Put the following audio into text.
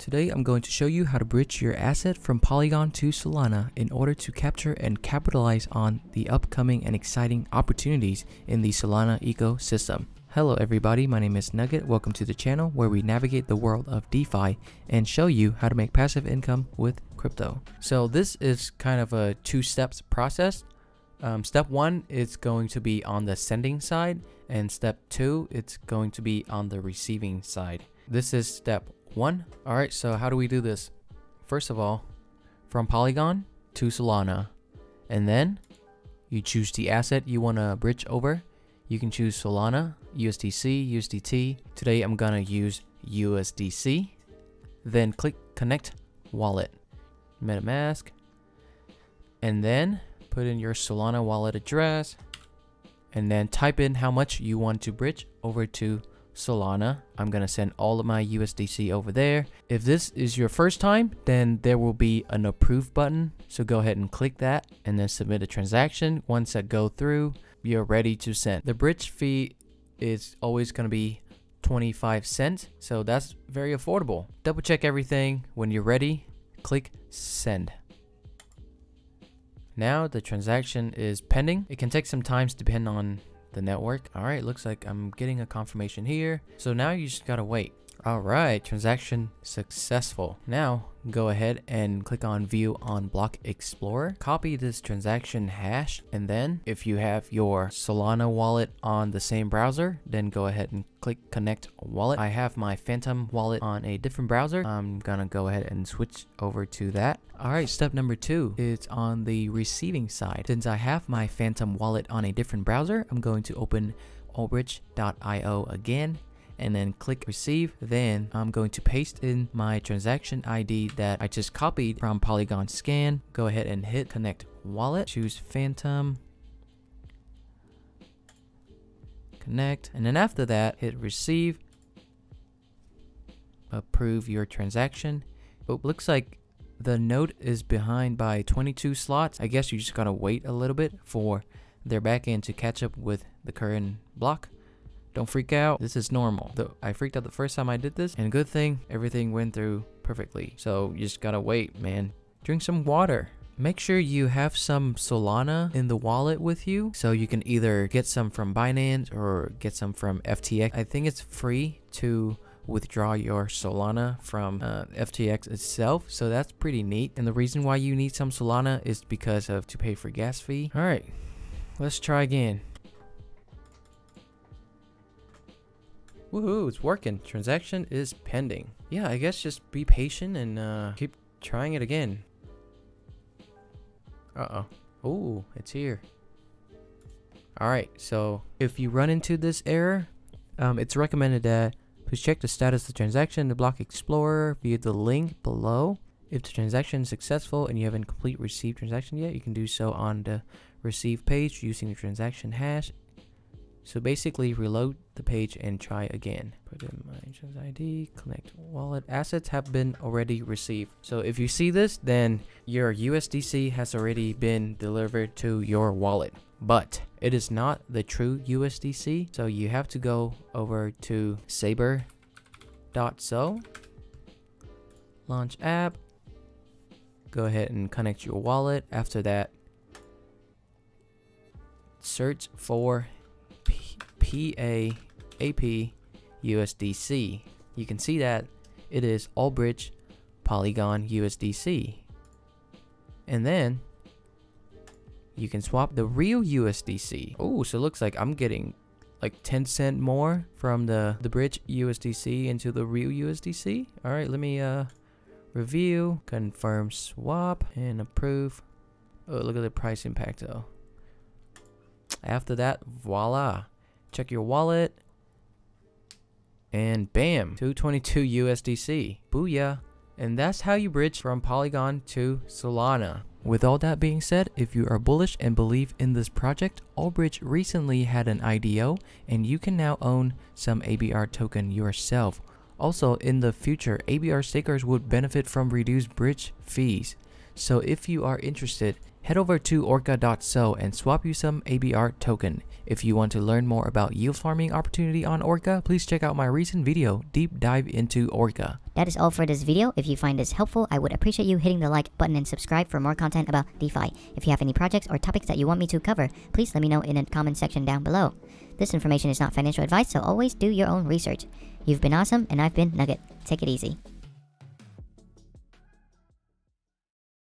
Today I'm going to show you how to bridge your asset from Polygon to Solana in order to capture and capitalize on the upcoming and exciting opportunities in the Solana ecosystem. Hello everybody, my name is Nugget. Welcome to the channel where we navigate the world of DeFi and show you how to make passive income with crypto. So this is kind of a two-step process. Step one is going to be on the sending side, and step two, it's going to be on the receiving side. This is step one. All right, so how do we do this? First of all, from Polygon to Solana, and then you choose the asset you want to bridge over. You can choose Solana, USDC, USDT. Today I'm gonna use USDC. Then click Connect Wallet, MetaMask, and then put in your Solana wallet address, and then type in how much you want to bridge over to Solana. I'm gonna send all of my USDC over there. If this is your first time, then there will be an approve button. So go ahead and click that and then submit a transaction. Once that goes through, you're ready to send. The bridge fee is always gonna be 25 cents. So that's very affordable. Double check everything. When you're ready, click send. Now the transaction is pending. It can take some time depending on the network. All right, looks like I'm getting a confirmation here. So now you just gotta wait. All right, transaction successful. Now go ahead and click on View on Block Explorer. Copy this transaction hash, and then if you have your Solana wallet on the same browser, then go ahead and click Connect Wallet. I have my Phantom wallet on a different browser. I'm gonna go ahead and switch over to that. All right, step number two is on the receiving side. Since I have my Phantom wallet on a different browser, I'm going to open albridge.io again, and then click receive. Then I'm going to paste in my transaction ID that I just copied from Polygon Scan. Go ahead and hit Connect Wallet, choose Phantom, connect, and then after that, hit receive, approve your transaction. But looks like the node is behind by 22 slots. I guess you just gotta wait a little bit for their backend to catch up with the current block. Don't freak out, this is normal. I freaked out the first time I did this, and good thing everything went through perfectly. So you just gotta wait, man. Drink some water. Make sure you have some Solana in the wallet with you. So you can either get some from Binance or get some from FTX. I think it's free to withdraw your Solana from FTX itself. So that's pretty neat. And the reason why you need some Solana is because of to pay for gas fee. All right, let's try again. Woohoo, it's working. Transaction is pending. Yeah, I guess just be patient and keep trying it again. Uh-oh. Ooh, it's here. All right, so if you run into this error, it's recommended that please check the status of the transaction in the Block Explorer via the link below. If the transaction is successful and you haven't complete received transaction yet, you can do so on the receive page using the transaction hash. So basically reload the page and try again. Put in my insurance ID, connect wallet. Assets have been already received. So if you see this, then your USDC has already been delivered to your wallet, but it is not the true USDC. So you have to go over to saber.so, launch app, go ahead and connect your wallet. After that, search for PAP USDC. You can see that it is Allbridge Polygon USDC. And then you can swap the real USDC. Oh, so it looks like I'm getting like 10 cent more from the bridge USDC into the real USDC. All right, let me review, confirm swap, and approve. Oh, look at the price impact though. After that, voila. Check your wallet, and bam, 222 USDC. Booyah. And that's how you bridge from Polygon to Solana. With all that being said, if you are bullish and believe in this project, Allbridge recently had an IDO, and you can now own some ABR token yourself. Also, in the future, ABR stakers would benefit from reduced bridge fees. So if you are interested Head over to orca.so and swap you some ABR token. If you want to learn more about yield farming opportunity on Orca, please check out my recent video, Deep Dive into Orca. That is all for this video. If you find this helpful, I would appreciate you hitting the like button and subscribe for more content about DeFi. If you have any projects or topics that you want me to cover, please let me know in the comment section down below. This information is not financial advice, so always do your own research. You've been awesome, and I've been Nugget. Take it easy.